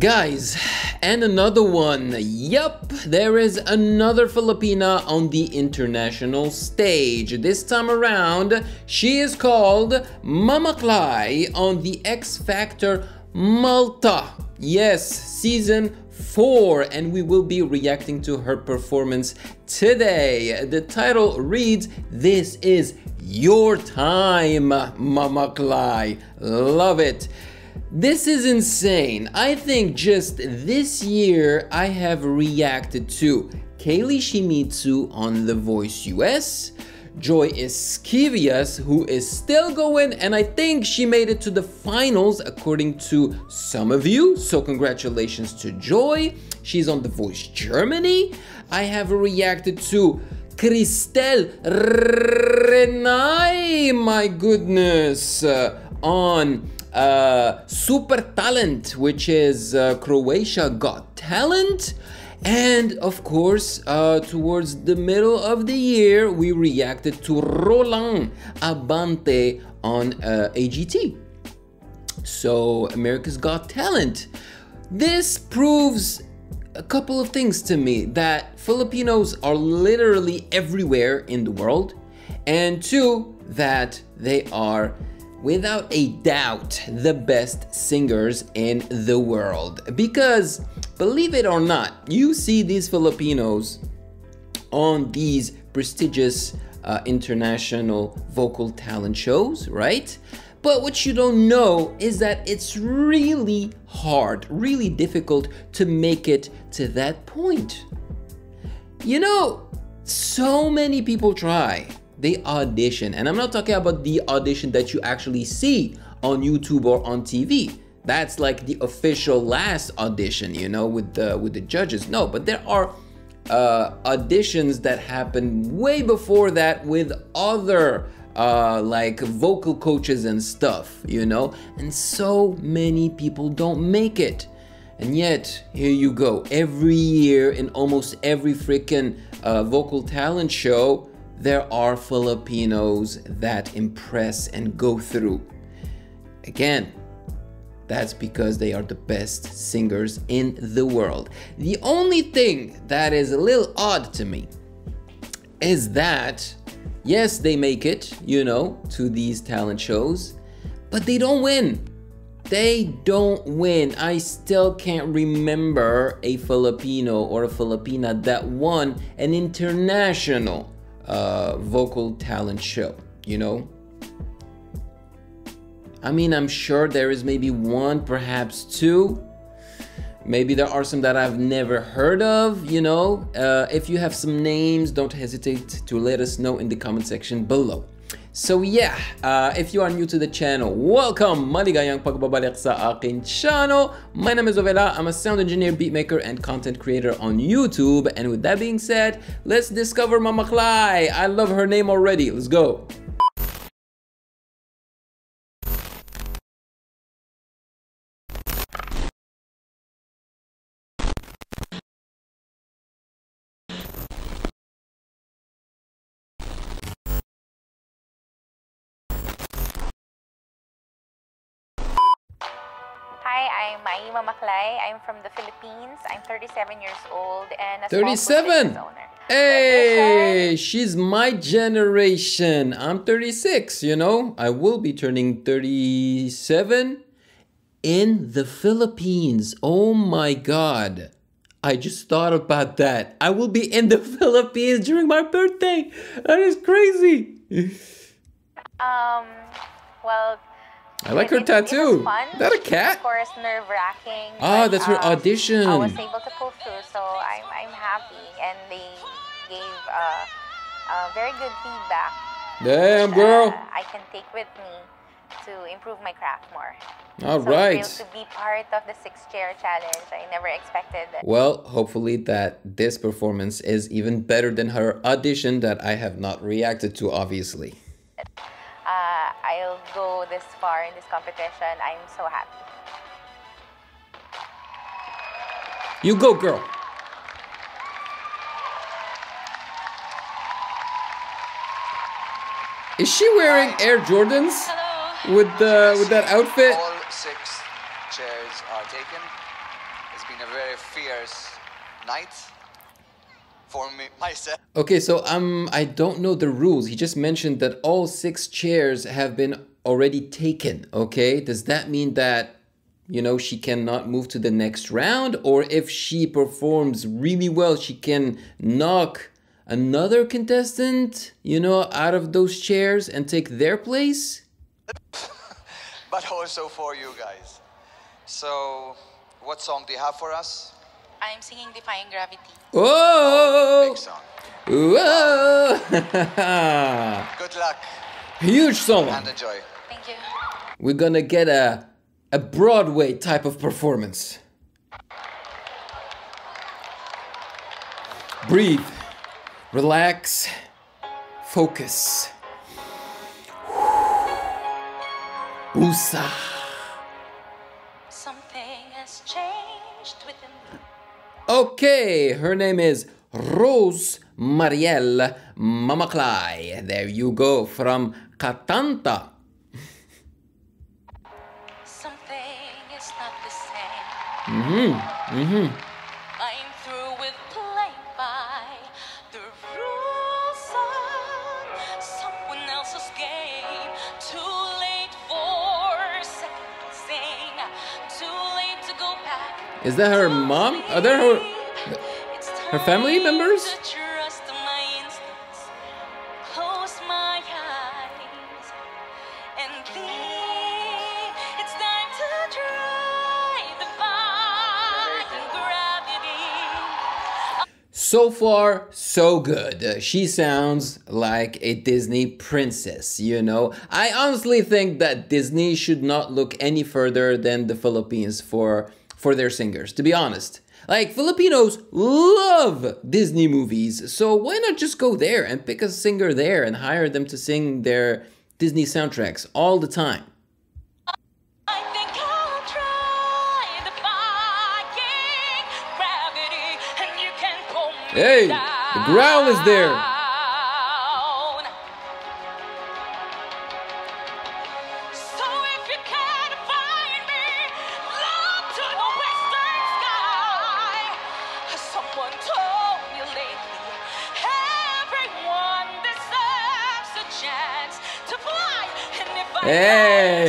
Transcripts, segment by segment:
Guys, and another one. Yup, there is another Filipina on the international stage. This time around, she is called Mamaclay on the X Factor Malta. Yes, season 4, and we will be reacting to her performance today. The title reads, "This is your time, Mamaclay." Love it. This is insane. I think just this year I have reacted to Kaylee Shimizu on The Voice US, Joy Eskivias, who is still going, and I think she made it to the finals according to some of you, so congratulations to Joy. She's on The Voice Germany. I have reacted to Christelle Renai, my goodness, on Super Talent, which is Croatia Got Talent. And of course, towards the middle of the year, we reacted to Roland Abante on AGT, so America's Got Talent. This proves a couple of things to me: that Filipinos are literally everywhere in the world, and 2, that they are without a doubt the best singers in the world. Because believe it or not, you see these Filipinos on these prestigious international vocal talent shows, right? But what you don't know is that it's really hard, really difficult to make it to that point. You know, so many people try. They audition, and I'm not talking about the audition that you actually see on YouTube or on TV. That's like the official last audition, you know, with the judges. No, but there are auditions that happen way before that with other like vocal coaches and stuff, you know, and so many people don't make it. And yet, here you go, every year in almost every freaking vocal talent show, there are Filipinos that impress and go through. Again, that's because they are the best singers in the world. The only thing that is a little odd to me is that, yes, they make it, you know, to these talent shows, but they don't win. They don't win. I still can't remember a Filipino or a Filipina that won an international vocal talent show, you know? I mean, I'm sure there is maybe one, perhaps 2. Maybe there are some that I've never heard of, you know? If you have some names, don't hesitate to let us know in the comment section below. So yeah, if you are new to the channel, welcome! Maligayang pagbabalik sa akin channel. My name is Ovela. I'm a sound engineer, beatmaker, and content creator on YouTube. And with that being said, let's discover Mamaclay. I love her name already. Let's go. Hi, I'm Ai Mamaclay. I'm from the Philippines. I'm 37 years old and a 37 owner. Hey, she's my generation. I'm 36, you know. I will be turning 37 in the Philippines. Oh my God. I just thought about that. I will be in the Philippines during my birthday. That is crazy. Well, I like her tattoo. Is that a cat? Of course, nerve-wracking. Ah, that's her audition. I was able to pull through, so I'm happy, and they gave very good feedback. Damn, girl. I can take with me to improve my craft more. All right. So to be part of the 6-chair challenge, I never expected that. Well, hopefully that this performance is even better than her audition that I have not reacted to, obviously. I'll go this far in this competition. I'm so happy. You go, girl. Is she wearing Air Jordans? Hello. With that outfit? All 6 chairs are taken. been a very fierce night for me, myself. Okay, so I don't know the rules. He just mentioned that all 6 chairs have been already taken, okay? Does that mean that, you know, she cannot move to the next round? Or if she performs really well, she can knock another contestant, you know, out of those chairs and take their place? But also for you guys. So, what song do you have for us? I'm singing Defying Gravity. Oh! Big song. Whoa! Good luck. Huge song. And enjoy. Thank you. We're gonna get a Broadway type of performance. Breathe. Relax. Focus. Usa. Something has changed within me. Okay, her name is Rose Marielle Mamaclay. There you go, from Katanta. Something is not the same. I'm through with playing by the rules of someone else's game. Too late for second guessing. Too late to go back. Is that her mom? Are there her family members? Trust my instincts, close my eyes, and think it's time to try defying gravity. So far, so good. She sounds like a Disney princess, you know. I honestly think that Disney should not look any further than the Philippines for their singers, to be honest. Like, Filipinos love Disney movies, so why not just go there and pick a singer there and hire them to sing their Disney soundtracks all the time? I think I'll try defying gravity, and you can pull me down. The growl is there. So if you can't find me, look to the western sky. Someone told me lately, everyone deserves a chance to fly. And if I hey.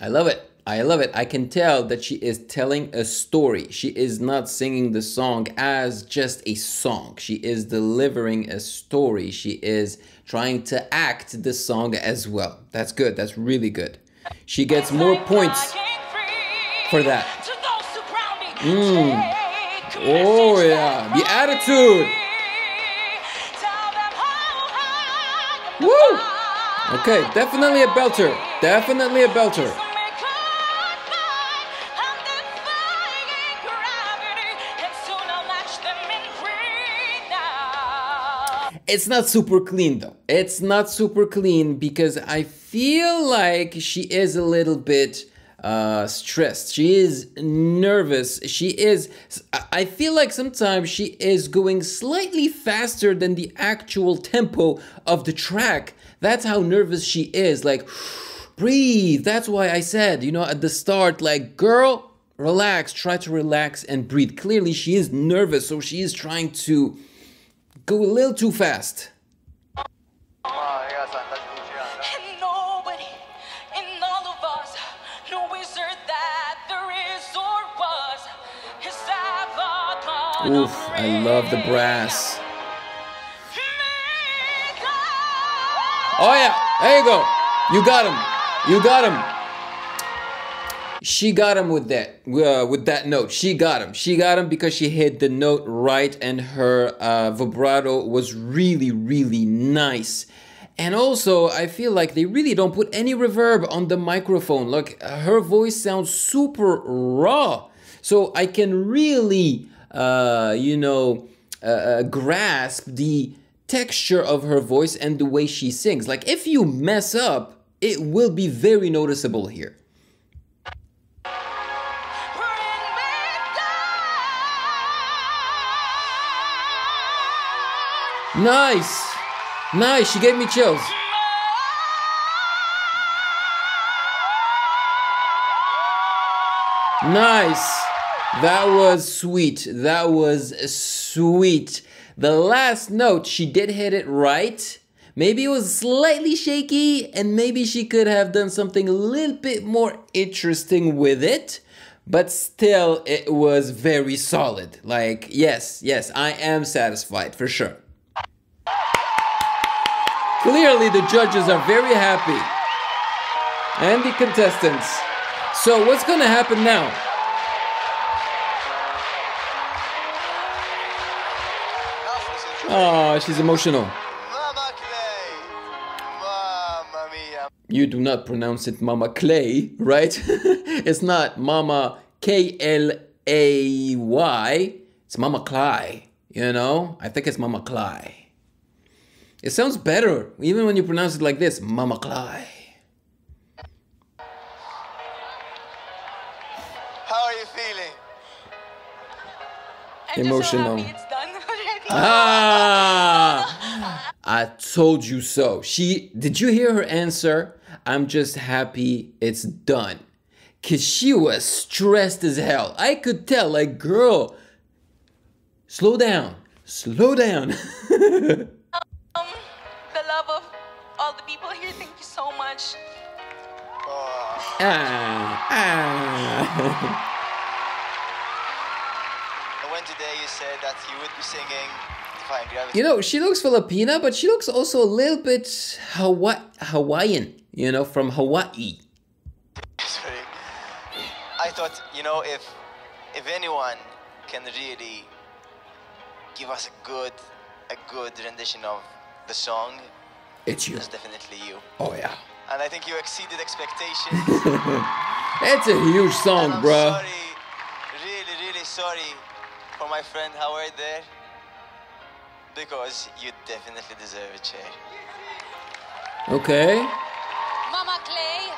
I love it. I love it. I can tell that she is telling a story. She is not singing the song as just a song. She is delivering a story. She is trying to act the song as well. That's good. That's really good. She gets more points for that. Oh yeah, the attitude. Woo! Okay, definitely a belter. Definitely a belter. It's not super clean though. It's not super clean because I feel like she is a little bit stressed. She is nervous. She is, I feel like sometimes she is going slightly faster than the actual tempo of the track. That's how nervous she is. Like, breathe. That's why I said, you know, at the start, like, girl, relax, try to relax and breathe. Clearly she is nervous, so she is trying to go a little too fast. Oof, I love the brass. Oh yeah, there you go. You got him. You got him. She got him with that note. She got him. She got him because she hit the note right, and her vibrato was really, really nice. And also, I feel like they really don't put any reverb on the microphone. Look, her voice sounds super raw. So I can really grasp the texture of her voice and the way she sings. Like, if you mess up, it will be very noticeable here. Nice, nice, she gave me chills. Nice. That was sweet. That was sweet. The last note, she did hit it right. Maybe it was slightly shaky, and maybe she could have done something a little bit more interesting with it. But still, it was very solid. Like, yes, yes, I am satisfied for sure. Clearly, the judges are very happy. And the contestants. So, what's gonna happen now? Oh, she's emotional. You do not pronounce it Mamaclay, right? It's not Mama K-L-A-Y. It's Mamaclay, you know? I think it's Mamaclay. It sounds better, even when you pronounce it like this, Mamaclay. How are you feeling? I'm emotional. Just so happy it's done already. Ah! I told you so. Did you hear her answer? I'm just happy it's done. Cause she was stressed as hell. I could tell, like, girl, slow down, slow down. The love of all the people here, thank you so much. When today you said that you would be singing Defying Gravity. You know, she looks Filipina, but she looks also a little bit Hawaiian, you know, from Hawaii. I thought, you know, if anyone can really give us a good rendition of the song, it's you. It's definitely you. Oh yeah. And I think you exceeded expectations. That's a huge song, and bro. Sorry, really sorry for my friend Howard there, because you definitely deserve a chair. Okay. Mamaclay,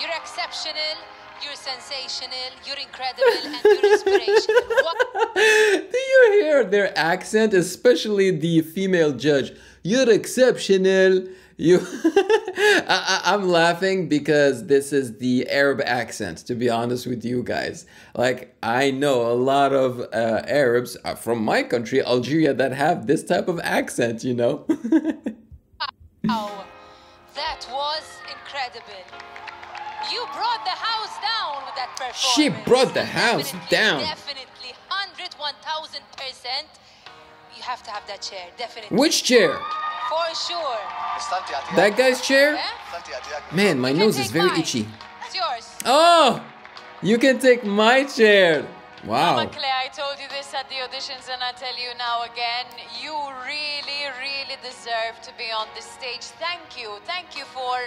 you're exceptional. You're sensational, you're incredible, and you're inspirational. Do you hear their accent, especially the female judge? You're exceptional. I'm laughing because this is the Arab accent, to be honest with you guys. Like, I know a lot of Arabs from my country, Algeria, that have this type of accent, you know? Wow, that was incredible. You brought the house down with that performance. She brought the house down. Definitely, 101,000%. You have to have that chair, definitely. Which chair? For sure. That guy's chair? Yeah? Man, my nose is very itchy. It's yours. Oh, you can take my chair. Wow. Mamaclay, I told you this at the auditions, and I tell you now again, you really deserve to be on this stage. Thank you for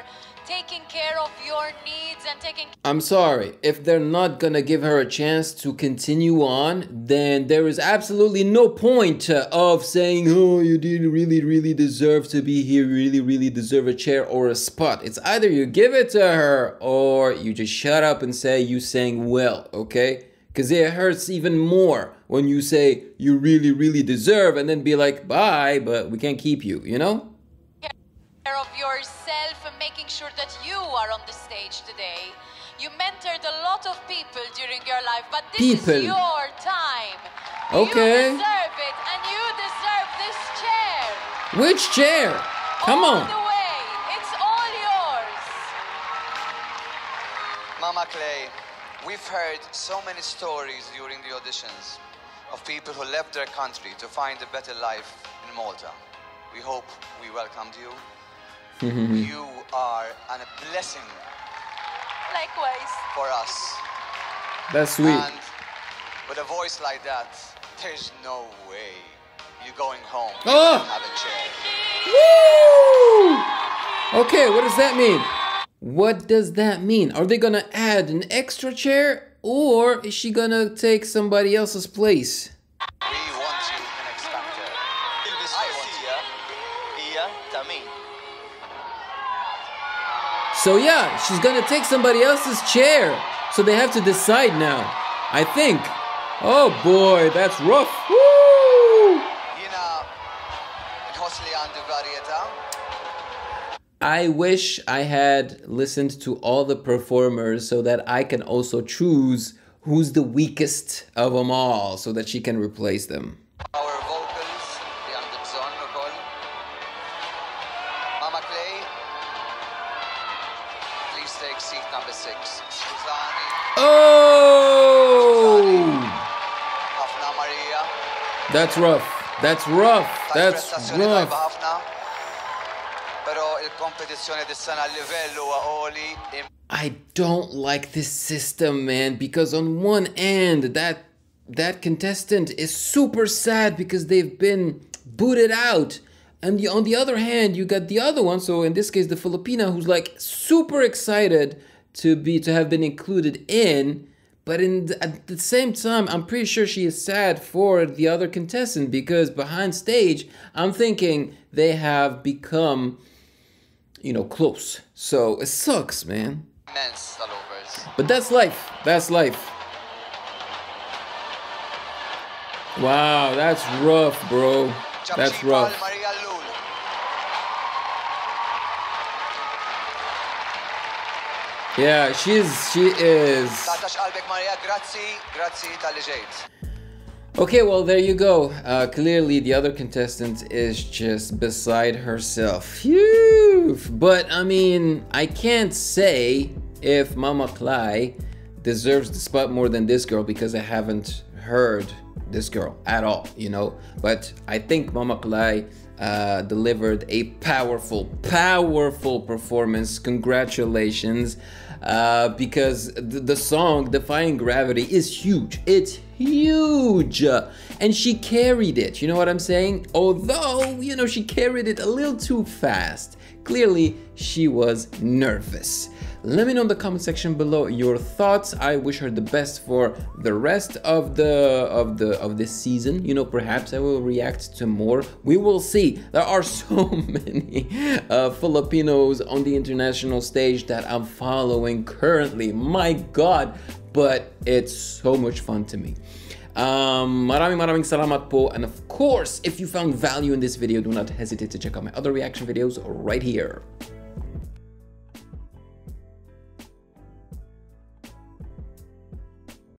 taking care of your needs and taking. I'm sorry, if they're not gonna give her a chance to continue on, then there is absolutely no point of saying, oh, you didn't really deserve to be here, really deserve a chair or a spot. It's either you give it to her or you just shut up and say you sang well, okay? Because it hurts even more when you say you really deserve and then be like, bye, but we can't keep you, you know? Care of yourself and making sure that you are on the stage today. You mentored a lot of people during your life, but this is your time. Okay. You deserve it, and you deserve this chair. Which chair? Come on. All the way. It's all yours. Mamaclay. We've heard so many stories during the auditions of people who left their country to find a better life in Malta. We hope we welcomed you. You are a blessing. Likewise. For us. That's sweet. And with a voice like that, there's no way you're going home. Oh! Have a chair. Woo! Okay, what does that mean? What does that mean? Are they gonna add an extra chair, or is she gonna take somebody else's place? We want you an X Factor. I want you. So yeah, she's gonna take somebody else's chair. So they have to decide now, I think. Oh boy, that's rough. Woo! I wish I had listened to all the performers so that I can also choose who's the weakest of them all so that she can replace them. Our vocals, the Anderson, Nicole, Mamaclay, please take seat number 6. Suzani. Oh! Hafna Maria. That's rough. That's rough. That's rough. I don't like this system, man, because on one end, that contestant is super sad because they've been booted out. And on the other hand, you got the other one, so in this case, the Filipina, who's like super excited to have been included in, but at the same time, I'm pretty sure she is sad for the other contestant because behind stage, I'm thinking they have become, you know, close. So it sucks, man. But that's life. That's life. Wow, that's rough, bro. That's rough. Yeah, she is. Okay, well, there you go. Clearly, the other contestant is just beside herself. Phew! But, I mean, I can't say if Mamaclay deserves the spot more than this girl because I haven't heard this girl at all, you know? But I think Mamaclay delivered a powerful, powerful performance. Congratulations. Because the song Defying Gravity is huge. It's huge. And she carried it. You know what I'm saying? Although, you know, she carried it a little too fast. Clearly, she was nervous. Let me know in the comment section below your thoughts. I wish her the best for the rest of this season. You know, perhaps I will react to more. We will see. There are so many Filipinos on the international stage that I'm following currently. My God, but it's so much fun to me. Maraming salamat po, and of course, if you found value in this video, do not hesitate to check out my other reaction videos right here.